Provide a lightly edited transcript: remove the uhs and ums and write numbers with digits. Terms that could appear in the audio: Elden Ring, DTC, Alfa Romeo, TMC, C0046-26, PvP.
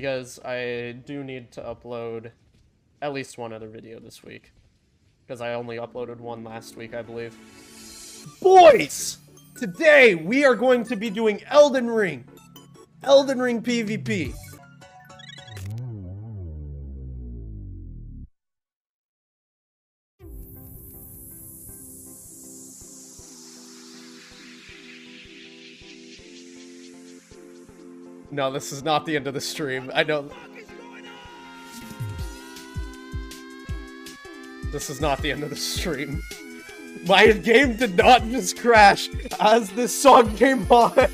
because I do need to upload at least one other video this week, because I only uploaded one last week, I believe. Boys! Today we are going to be doing Elden Ring! Elden Ring PvP! No, this is not the end of the stream. I don't... This is not the end of the stream. My game did not just crash as this song came on.